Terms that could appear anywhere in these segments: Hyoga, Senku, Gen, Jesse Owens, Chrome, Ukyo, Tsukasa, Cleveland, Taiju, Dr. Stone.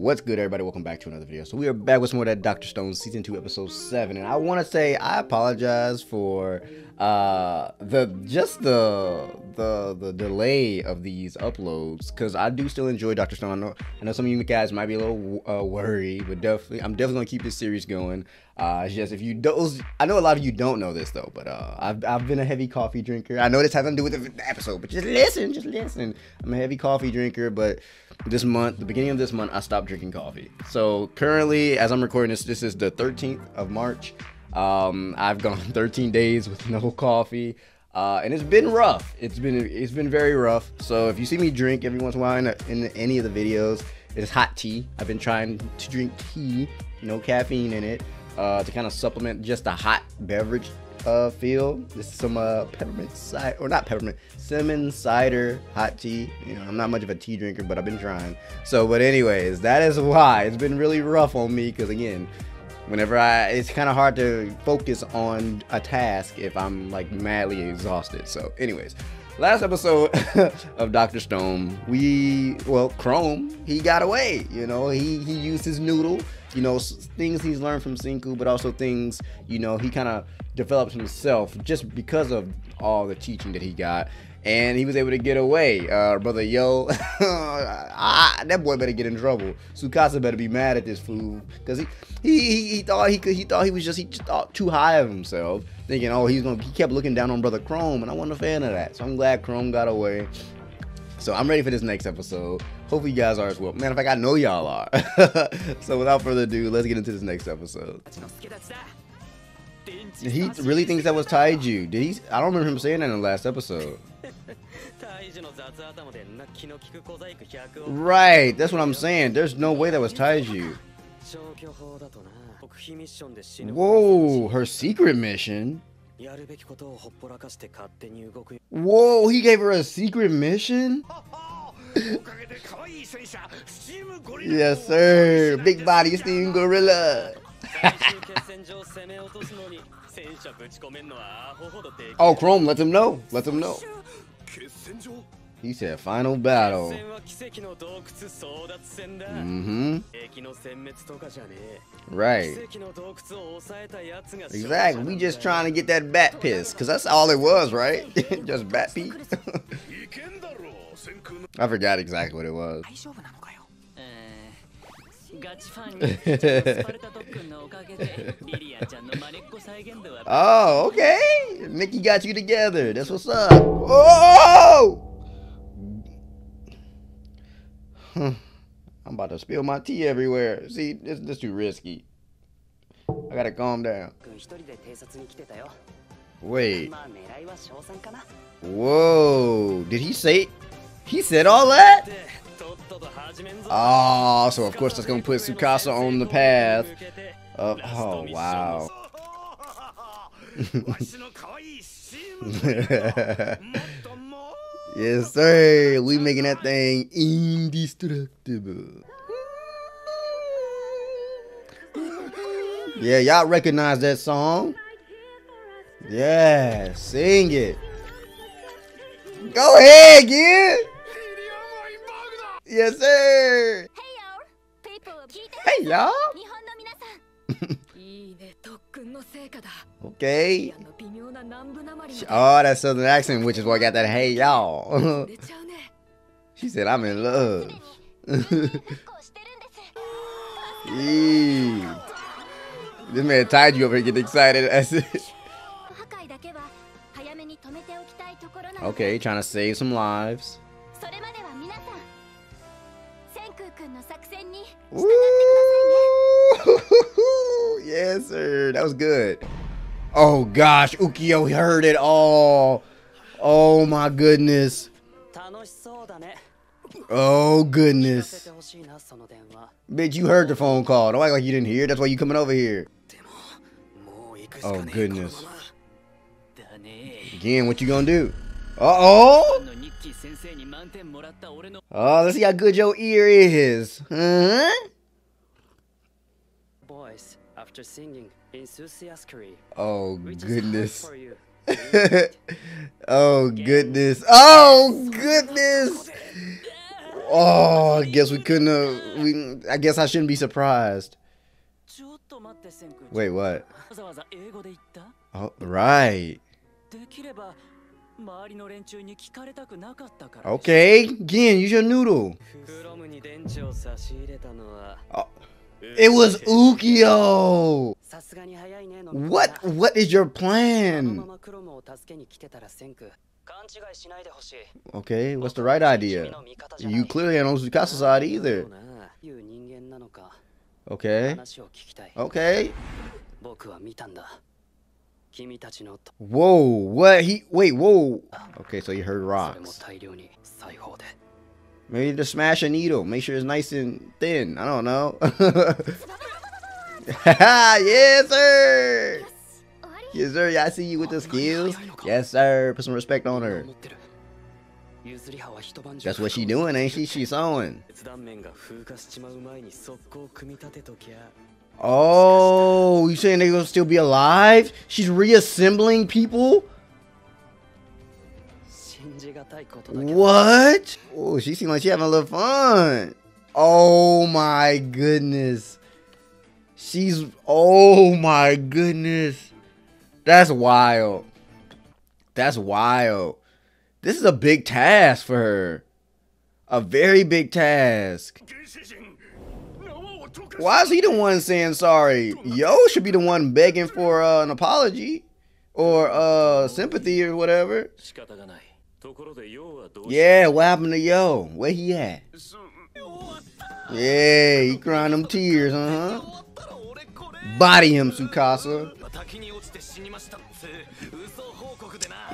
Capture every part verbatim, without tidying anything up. What's good, everybody? Welcome back to another video. So we are back with some more of that Doctor Stone season two episode seven, and I want to say I apologize for uh the just the the the delay of these uploads, because I do still enjoy Doctor Stone. I know, I know some of you guys might be a little uh, worried, but definitely I'm definitely gonna keep this series going. Uh, it's just if you don't, I know a lot of you don't know this though, but uh, I've, I've been a heavy coffee drinker. I know this has nothing to do with the episode, but just listen, just listen. I'm a heavy coffee drinker, but this month, the beginning of this month, I stopped drinking coffee. So currently, as I'm recording this, this is the thirteenth of March. Um, I've gone thirteen days with no coffee, uh, and it's been rough. It's been, it's been very rough. So if you see me drink every once in a while in, in any of the videos, it's hot tea. I've been trying to drink tea, no caffeine in it. Uh, to kind of supplement just a hot beverage uh, feel. This is some uh, peppermint cider, or not peppermint, cinnamon cider hot tea. You know, I'm not much of a tea drinker, but I've been trying. So, but anyways, that is why it's been really rough on me, because again, whenever I, it's kind of hard to focus on a task if I'm like madly exhausted. So anyways, last episode of Doctor Stone, we, well, Chrome, he got away. You know, he, he used his noodle. You know, things he's learned from Senku, but also things, you know, he kind of developed himself just because of all the teaching that he got, and he was able to get away. Uh, brother Yo, I, that boy better get in trouble. Tsukasa better be mad at this fool, because he, he he he thought he could. He thought he was just he just thought too high of himself, thinking, oh, he's gonna. He kept looking down on brother Chrome, and I wasn't a fan of that. So I'm glad Chrome got away. So I'm ready for this next episode. Hopefully you guys are as well. Man, in fact, I know y'all are. So without further ado, let's get into this next episode. He really thinks that was Taiju. Did he? I don't remember him saying that in the last episode. Right, that's what I'm saying. There's no way that was Taiju. Whoa, her secret mission? Whoa, he gave her a secret mission? Yes, sir. Big body steam gorilla. Oh, Chrome, let him know. Let him know. He said final battle. Mm-hmm. Right. Exactly. We just trying to get that bat piss, because that's all it was, right? Just bat pee. I forgot exactly what it was. Oh, okay. Mickey got you together. That's what's up. Oh! I'm about to spill my tea everywhere. See, this is too risky. I gotta calm down. Wait. Whoa. Did he say? He said all that? Oh, so of course that's gonna put Tsukasa on the path. Uh, oh, wow. Yes, sir. We making that thing indestructible. Yeah, y'all recognize that song? Yeah, sing it. Go ahead, kid. Yes, sir. Hey, y'all. Okay. Oh, that southern accent, which is why I got that hey y'all. She said, I'm in love. Eee. This man tied you over here getting excited. That's it. Okay, trying to save some lives. Ooh. Yes, sir. That was good. Oh gosh, Ukyo heard it all. Oh my goodness. Oh goodness. Bitch, you heard the phone call. Don't act like you didn't hear. That's why you coming over here. Oh goodness. Again, what you gonna do? Uh oh. Oh, let's see how good your ear is. Uh-huh. Boys, after singing. Oh goodness. Oh goodness. Oh goodness. Oh, I guess we couldn't have. We, I guess I shouldn't be surprised. Wait, what? Oh, right. Okay, Gen, use your noodle. Oh, it was Ukyo. What? What is your plan? Okay, what's the right idea? You clearly don't know Tsukasa's side either. Okay. Okay. Whoa, what? He, wait, whoa. Okay, so you heard rocks. Maybe just smash a needle. Make sure it's nice and thin. I don't know. Yes, sir. Yes, sir. I see you with the skills. Yes, sir. Put some respect on her. That's what she doing, ain't she? She sewing. Oh, you saying they're gonna still be alive? She's reassembling people? What? Oh, she seems like she's having a little fun. Oh my goodness. She's, oh my goodness. That's wild. That's wild. This is a big task for her. A very big task. Why is he the one saying sorry? Yo should be the one begging for uh, an apology or uh, sympathy or whatever. Yeah, what happened to Yo? Where he at? Yeah, he crying them tears, uh huh. Body him, Tsukasa.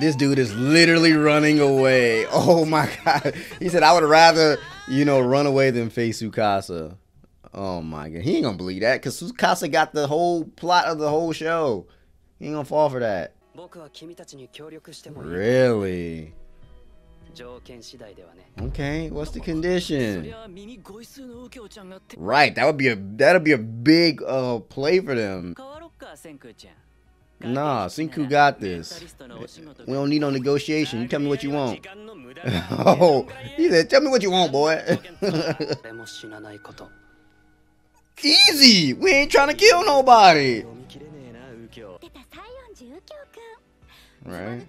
This dude is literally running away. Oh my god. He said, I would rather, you know, run away than face Tsukasa. Oh my god. He ain't gonna believe that because Tsukasa got the whole plot of the whole show. He ain't gonna fall for that. Really? Okay, what's the condition? Right, that would be a that'll be a big uh play for them. Nah, Senku got this. We don't need no negotiation. You tell me what you want. Oh, he said, tell me what you want, boy. Easy. We ain't trying to kill nobody. Right.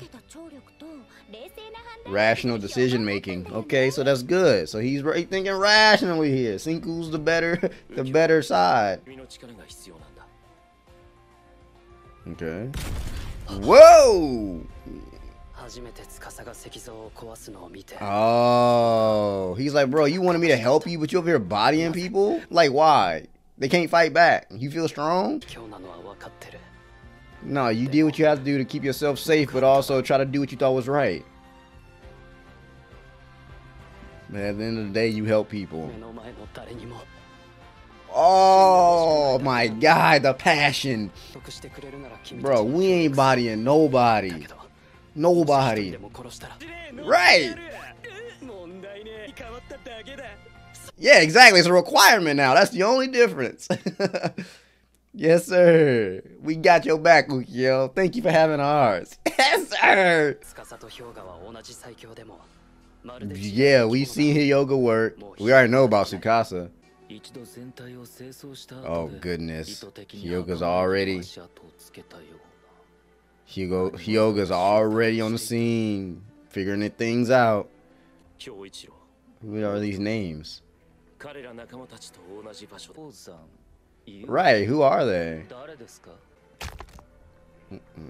Rational decision making. Okay, so that's good. So he's right thinking rationally here. Senku's the better, the better side. Okay. Whoa! Oh, he's like, bro, you wanted me to help you, but you over here bodying people? Like, why? They can't fight back. You feel strong? No, you did what you have to do to keep yourself safe, but also try to do what you thought was right. Man, at the end of the day, you help people. Oh my god, the passion. Bro, we ain't bodying nobody. Nobody. Right. Yeah, exactly. It's a requirement now. That's the only difference. Yes, sir. We got your back, Ukyo. Thank you for having ours. Yes, sir. Yeah, we seen Hyoga work. We already know about Tsukasa. Oh goodness, Hyoga's already Hyoga, Hyoga's already on the scene, figuring things out. Who are these names? Right, who are they?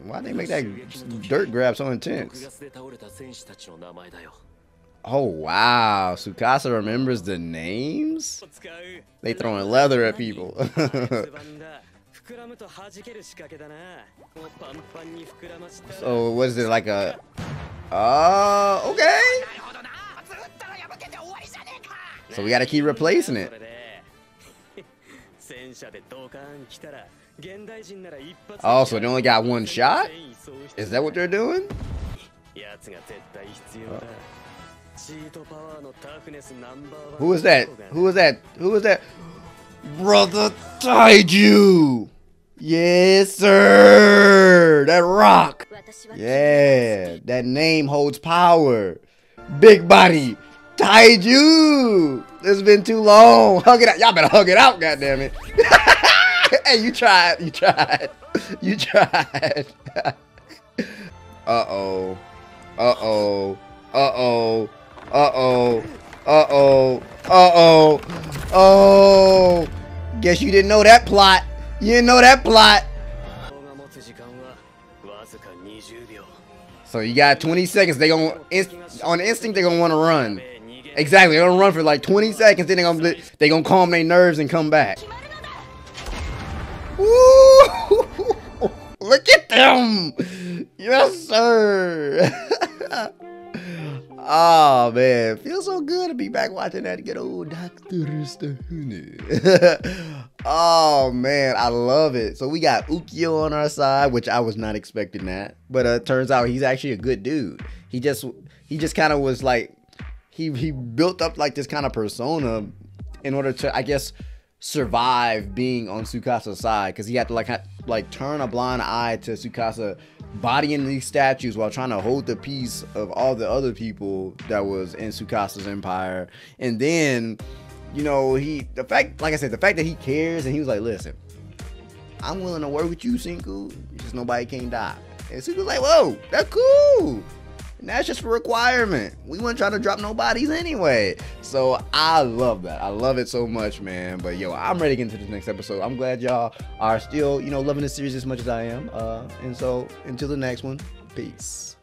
Why'd they make that dirt grab so intense? Oh wow, Tsukasa remembers the names? They throwing leather at people. So what is it like a uh okay? So we gotta keep replacing it. Oh, so they only got one shot? Is that what they're doing? Uh. Who was that? Who was that? Who was that? Brother Taiju! Yes, sir! That rock! Yeah, that name holds power. Big body! Taiju! It's been too long. Hug it out. Y'all better hug it out, goddammit. Hey, you tried. You tried. You tried. Uh-oh. Uh-oh. Uh-oh. Uh-oh. Uh-oh. Uh-oh. Oh. Guess you didn't know that plot. You didn't know that plot. So you got twenty seconds. They gonna inst on instinct they gonna want to run. Exactly. They're gonna run for like twenty seconds. Then they gonna they gonna calm their nerves and come back. Woo! Look at them. Yes, sir. Oh man, feels so good to be back watching that good old Doctor Stone. Oh man, I love it. So we got Ukyo on our side, which I was not expecting that, but uh, turns out he's actually a good dude. He just he just kind of was like he he built up like this kind of persona in order to, I guess, survive being on Tsukasa's side, because he had to like ha like turn a blind eye to Tsukasa bodying these statues while trying to hold the peace of all the other people that was in Tsukasa's empire. And then, you know, he the fact like I said the fact that he cares, and he was like, listen, I'm willing to work with you, Senku, just nobody can die. And Senku's like, whoa, that's cool. And that's just a requirement. We weren't trying to drop nobodies anyway. So I love that. I love it so much, man. But yo, I'm ready to get into this next episode. I'm glad y'all are still, you know, loving this series as much as I am. Uh, and so until the next one, peace.